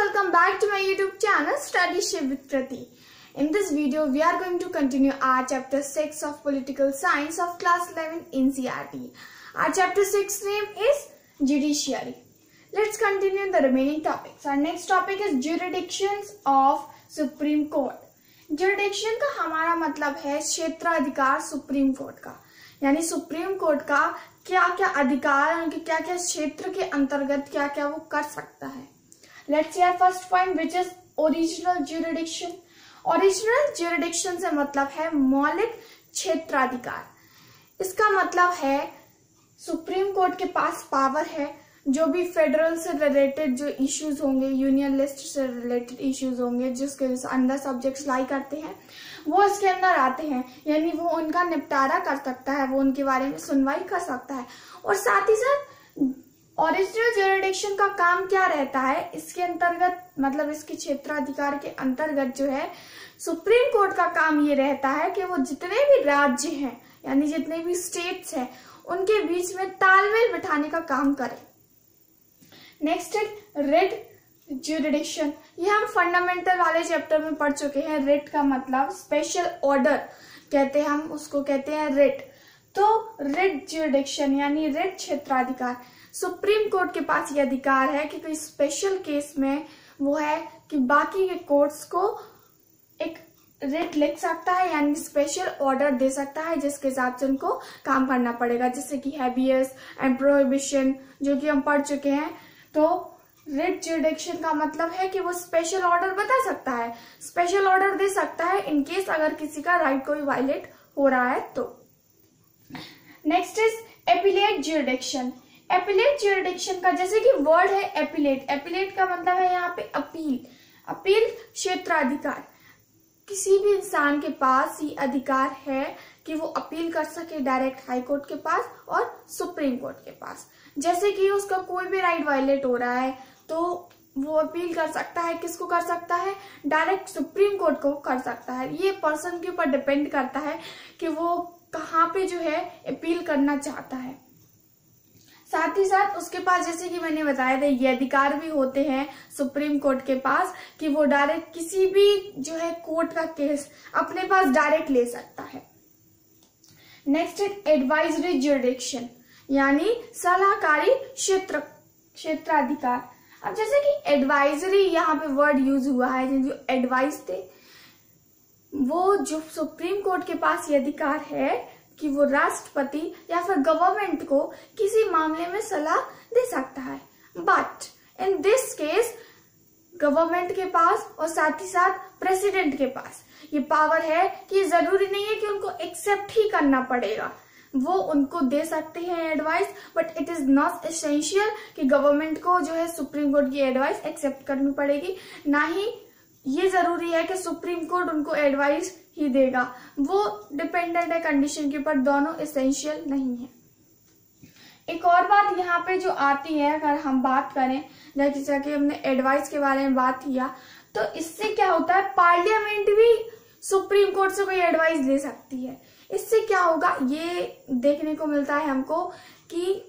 welcome back to my YouTube channel Study with Prati. In this video we are going to continue our chapter 6 of Political Science of class 11 in CRT. Our chapter 6 name is Judiciary. Let's continue the remaining topics. Our next topic is Jurisdictions of Supreme Court. Jurisdiction का हमारा मतलब है क्षेत्राधिकार supreme court का, यानी supreme court का क्या क्या अधिकार है, उनके क्या क्या क्षेत्र के अंतर्गत क्या क्या वो कर सकता है. Let's see our first point which is original jurisdiction. Original jurisdiction से मतलब है मौलिक क्षेत्राधिकार. इसका मतलब है सुप्रीम कोर्ट के पास पावर है जो भी फेडरल से रिलेटेड जो इश्यूज होंगे, यूनियन लिस्ट से रिलेटेड इश्यूज होंगे जिसके अंदर सब्जेक्ट्स लाई करते हैं वो इसके अंदर आते हैं, यानी वो उनका निपटारा कर सकता है, वो उनके बारे में सुनवाई कर सकता है. और साथ ही साथ ओरिजिनल ज्यूरिडिक्शन का काम क्या रहता है, इसके अंतर्गत मतलब इसके क्षेत्राधिकार के अंतर्गत जो है सुप्रीम कोर्ट का काम ये रहता है कि वो जितने भी राज्य हैं यानी जितने भी स्टेट्स हैं उनके बीच में तालमेल बिठाने का काम करे. नेक्स्ट है रिट ज्यूरिडिक्शन. ये हम फंडामेंटल वाले चैप्टर में पढ़ चुके हैं. रिट का मतलब स्पेशल ऑर्डर कहते हैं हम, उसको कहते हैं रिट. तो रिट ज्यूरिडिक्शन यानी रिट क्षेत्राधिकार. सुप्रीम कोर्ट के पास ये अधिकार है कि कोई स्पेशल केस में वो है कि बाकी के कोर्ट्स को एक रिट लिख सकता है यानी स्पेशल ऑर्डर दे सकता है जिसके हिसाब से उनको काम करना पड़ेगा, जैसे कि हैबियस एंड प्रोहिबिशन जो कि हम पढ़ चुके हैं. तो रिट ज्यूरिडिक्शन का मतलब है कि वो स्पेशल ऑर्डर बता सकता है, स्पेशल ऑर्डर दे सकता है इन केस अगर किसी का राइट कोई वायलेट हो रहा है. तो next is appellate jurisdiction. Appellate jurisdiction का जैसे कि वर्ड है एपिलेट. एपिलेट का मतलब है यहाँ पे अपील. अपील क्षेत्राधिकार. किसी भी इंसान के पास ये अधिकार है कि वो अपील कर सके डायरेक्ट हाई कोर्ट के पास और सुप्रीम कोर्ट के पास. जैसे कि उसका कोई भी राइट वायलेट हो रहा है तो वो अपील कर सकता है. किसको कर सकता है? डायरेक्ट सुप्रीम कोर्ट को कर सकता है. ये पर्सन के ऊपर डिपेंड करता है कि वो कहाँ पे जो है अपील करना चाहता है. साथ ही साथ उसके पास जैसे कि मैंने बताया था ये अधिकार भी होते हैं सुप्रीम कोर्ट के पास कि वो डायरेक्ट किसी भी जो है कोर्ट का केस अपने पास डायरेक्ट ले सकता है. नेक्स्ट है एडवाइजरी ज्यूरिडिक्शन यानी सलाहकारी क्षेत्राधिकार. अब जैसे कि एडवाइजरी यहाँ पे वर्ड यूज हुआ है, जो एडवाइस थे वो जो सुप्रीम कोर्ट के पास ये अधिकार है कि वो राष्ट्रपति या फिर गवर्नमेंट को किसी मामले में सलाह दे सकता है. But in this case government के पास और साथ ही साथ प्रेसिडेंट के पास ये पावर है कि जरूरी नहीं है कि उनको एक्सेप्ट ही करना पड़ेगा, वो उनको दे सकते हैं advice. But it is not essential कि गवर्नमेंट को जो है सुप्रीम कोर्ट की एडवाइस एक्सेप्ट करनी पड़ेगी, ना ही ये जरूरी है कि सुप्रीम कोर्ट उनको एडवाइस ही देगा. वो डिपेंडेंट है कंडीशन के ऊपर, दोनों एसेंशियल नहीं है. एक और बात यहाँ पे जो आती है अगर हम बात करें, जैसा कि हमने एडवाइस के बारे में बात किया, तो इससे क्या होता है पार्लियामेंट भी सुप्रीम कोर्ट से कोई एडवाइस ले सकती है. इससे क्या होगा ये देखने को मिलता है हमको कि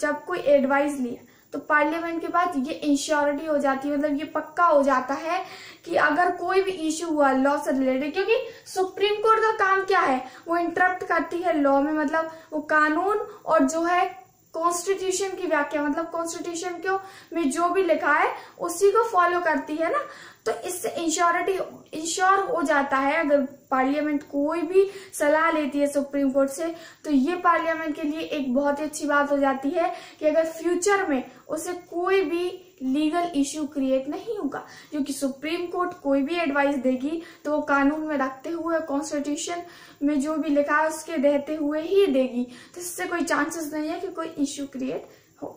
जब कोई एडवाइस लिया तो पार्लियामेंट के पास ये इंश्योरिटी हो जाती है, मतलब ये पक्का हो जाता है कि अगर कोई भी इश्यू हुआ लॉ से रिलेटेड, क्योंकि सुप्रीम कोर्ट का काम क्या है वो इंटरप्ट करती है लॉ में, मतलब वो कानून और जो है कॉन्स्टिट्यूशन की व्याख्या, मतलब कॉन्स्टिट्यूशन को में जो भी लिखा है उसी को फॉलो करती है ना. तो इससे इंश्योर हो जाता है अगर पार्लियामेंट कोई भी सलाह लेती है सुप्रीम कोर्ट से तो ये पार्लियामेंट के लिए एक बहुत ही अच्छी बात हो जाती है कि अगर फ्यूचर में उसे कोई भी लीगल इश्यू क्रिएट नहीं होगा, क्योंकि सुप्रीम कोर्ट कोई भी एडवाइस देगी तो वो कानून में रखते हुए कॉन्स्टिट्यूशन में जो भी लिखा है उसके रहते हुए ही देगी. तो इससे कोई चांसेस नहीं है कि कोई इश्यू क्रिएट हो.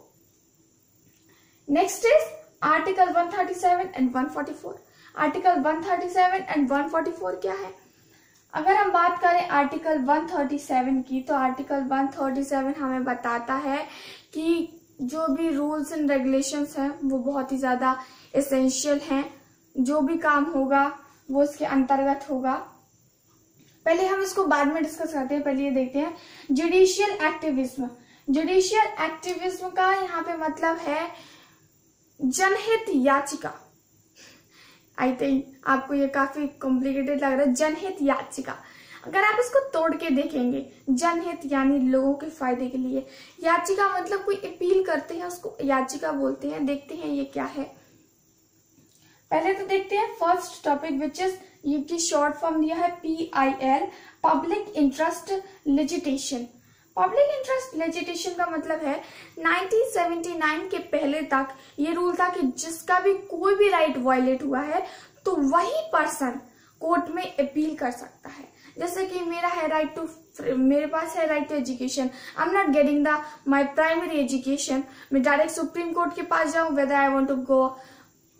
Next is article 137 and 144. Article 137 and 144 क्या है? अगर हम बात करें आर्टिकल 137 की, तो आर्टिकल 137 हमें बताता है कि जो भी रूल्स एंड रेगुलेशंस हैं वो बहुत ही ज़्यादा एसेंशियल हैं. जो भी काम होगा वो इसके अंतर्गत होगा. पहले हम इसको बाद में डिस्कस करते हैं, पहले ये देखते हैं जुडिशियल एक्टिविज्म. जुडिशियल एक्टिविज्म का यहाँ पे मतलब है जनहित याचिका. आई थिंक आपको ये काफी कॉम्प्लिकेटेड लग रहा है। जनहित याचिका, अगर आप इसको तोड़ के देखेंगे, जनहित यानी लोगों के फायदे के लिए, याचिका मतलब कोई अपील करते हैं उसको याचिका बोलते हैं। देखते हैं ये क्या है। पहले तो देखते हैं फर्स्ट टॉपिक विच इज, ये शॉर्ट फॉर्म दिया है PIL, public interest litigation. Public interest litigation का मतलब है 1979 के पहले तक ये रूल था कि जिसका भी कोई भी राइट वायलेट हुआ है तो वही पर्सन कोर्ट में अपील कर सकता है। जैसे कि मेरा है राइट टू, मेरे पास है right to education, I am not getting the my primary education, मैं डायरेक्ट सुप्रीम कोर्ट के पास जाऊं, whether I want to go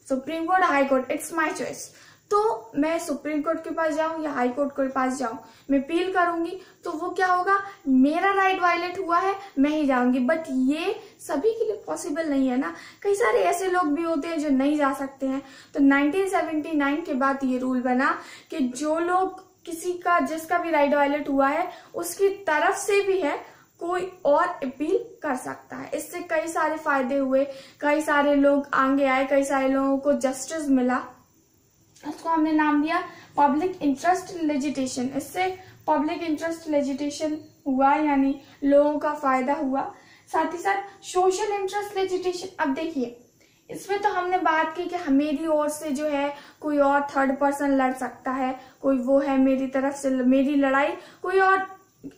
supreme court high court, it's my choice. तो मैं सुप्रीम कोर्ट के पास जाऊं या हाई कोर्ट के पास जाऊं, मैं अपील करूंगी तो वो क्या होगा, मेरा राइट वायलेट हुआ है मैं ही जाऊंगी। बट ये सभी के लिए पॉसिबल नहीं है ना, कई सारे ऐसे लोग भी होते हैं जो नहीं जा सकते हैं। तो 1979 के बाद ये रूल बना कि जो लोग किसी का, जिसका भी राइट वायलेट हुआ है उसकी तरफ से भी है कोई और अपील कर सकता है। इससे कई सारे फायदे हुए, कई सारे लोग आगे आए, कई सारे लोगों को जस्टिस मिला। उसको हमने नाम दिया पब्लिक इंटरेस्ट लिटिगेशन। इससे पब्लिक इंटरेस्ट लिटिगेशन हुआ यानी लोगों का फायदा हुआ। साथ ही साथ सोशल इंटरेस्ट लिटिगेशन, अब देखिए इसमें तो हमने बात की कि मेरी ओर से जो है कोई और थर्ड पर्सन लड़ सकता है, कोई वो है मेरी तरफ से, मेरी लड़ाई कोई और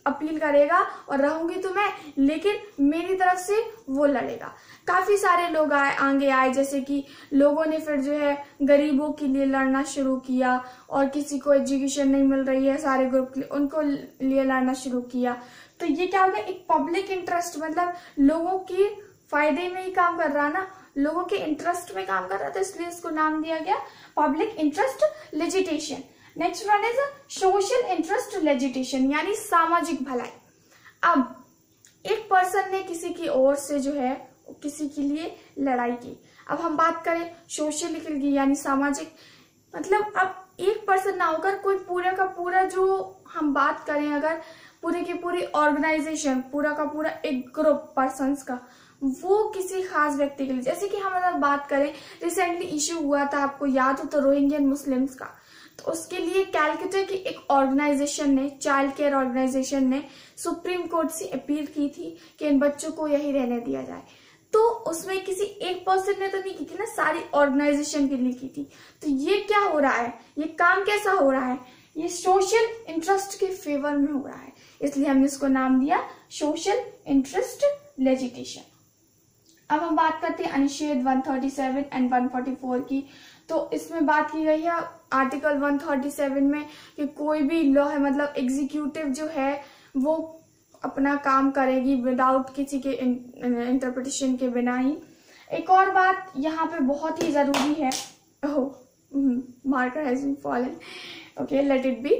अपील करेगा और रहूंगी तो मैं, लेकिन मेरी तरफ से वो लड़ेगा। काफी सारे लोग आगे आए, जैसे कि लोगों ने फिर जो है गरीबों के लिए लड़ना शुरू किया, और किसी को एजुकेशन नहीं मिल रही है सारे ग्रुप के लिए, उनको लिए लड़ना शुरू किया। तो ये क्या हो गया, एक पब्लिक इंटरेस्ट, मतलब लोगों के फायदे में ही काम कर रहा ना, लोगों के इंटरेस्ट में काम कर रहा था, इसलिए इसको नाम दिया गया public interest litigation. Next one is social interest litigation यानी सामाजिक भलाई। अब एक पर्सन ने किसी की ओर से जो है किसी के लिए लड़ाई की। अब हम बात करें सोशल यानी सामाजिक, मतलब अब एक पर्सन ना होकर कोई पूरा का पूरा, जो हम बात करें अगर पूरे की पूरी ऑर्गेनाइजेशन, पूरा का पूरा एक ग्रुप पर्संस का, वो किसी खास व्यक्ति के लिए। जैसे कि हम अगर बात करें, रिसेंटली इश्यू हुआ था, आपको याद हो तो रोहिंग्यन मुस्लिम्स का, तो उसके लिए कैलकटा की एक ऑर्गेनाइजेशन ने, चाइल्ड केयर ऑर्गेनाइजेशन ने सुप्रीम कोर्ट से अपील की थी कि इन बच्चों को यही रहने दिया जाए। तो उसमें किसी एक पर्सन ने तो नहीं की थी ना, सारी ऑर्गेनाइजेशन के लिए की थी। तो ये क्या हो रहा है, ये काम कैसा हो रहा है, ये सोशल इंटरेस्ट के फेवर में हो रहा है, इसलिए हमने इसको नाम दिया सोशल इंटरेस्ट लिटिगेशन। अब हम बात करते हैं अनुच्छेद 137 एंड 144 की। तो इसमें बात की गई है आर्टिकल 137 में कि कोई भी लॉ है, मतलब एग्जीक्यूटिव जो है वो अपना काम करेगी विदाउट किसी के इंटरप्रिटेशन के बिना ही। एक और बात यहाँ पे बहुत ही जरूरी है, marker has been fallen, okay let it be.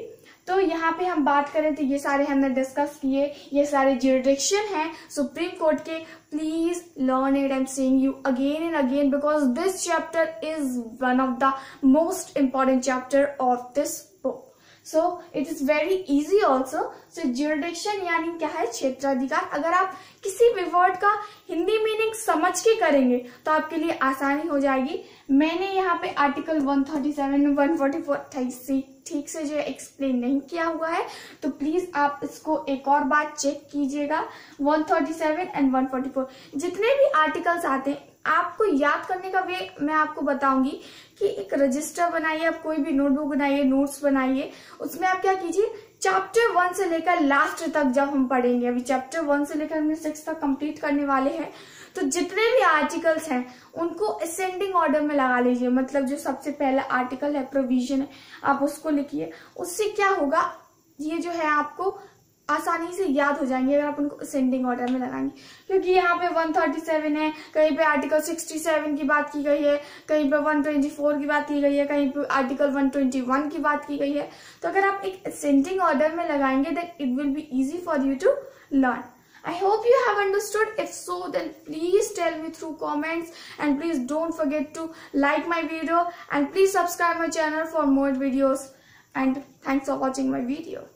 तो यहाँ पे हम बात करें तो ये सारे हमने डिस्कस किए, ये सारे ज्यूरिडिक्शन हैं सुप्रीम कोर्ट के। Please learn it, I am saying you again and again because this chapter is one of the most important chapter of this book, so it is very easy also. So jurisdiction यानी क्या है, क्षेत्राधिकार। अगर आप किसी भी word का Hindi meaning समझ के करेंगे तो आपके लिए आसानी हो जाएगी। मैंने यहाँ पे आर्टिकल 137 144 ठीक से जो है एक्सप्लेन नहीं किया हुआ है, तो प्लीज आप इसको एक और बार चेक कीजिएगा। 137 एंड 144 जितने भी आर्टिकल्स आते हैं, आपको याद करने का वे मैं आपको बताऊंगी कि एक रजिस्टर बनाइए, आप कोई भी नोटबुक बनाइए, नोट्स बनाइए, उसमें आप क्या कीजिए, चैप्टर 1 से लेकर लास्ट तक जब हम पढ़ेंगे, अभी चैप्टर 1 से लेकर हमने 6 तक कंप्लीट करने वाले हैं, तो जितने भी आर्टिकल्स हैं उनको असेंडिंग ऑर्डर में लगा लीजिए। मतलब जो सबसे पहला आर्टिकल है, प्रोविजन है, आप उसको लिखिए। उससे क्या होगा, ये जो है आपको आसानी से याद हो जाएंगे अगर आप उनको असेंडिंग ऑर्डर में लगाएंगे, क्योंकि यहाँ पे 137 है, कहीं पे आर्टिकल 67 की बात की गई है, कहीं पे 124 की बात की गई है, कहीं पे आर्टिकल 121 की बात की गई है। तो अगर आप एक असेंडिंग ऑर्डर में लगाएंगे then it will be easy for you to learn. I hope you have understood. If so, then please tell me through comments, and please don't forget to like my video and please subscribe my channel for more videos. And thanks for watching my video.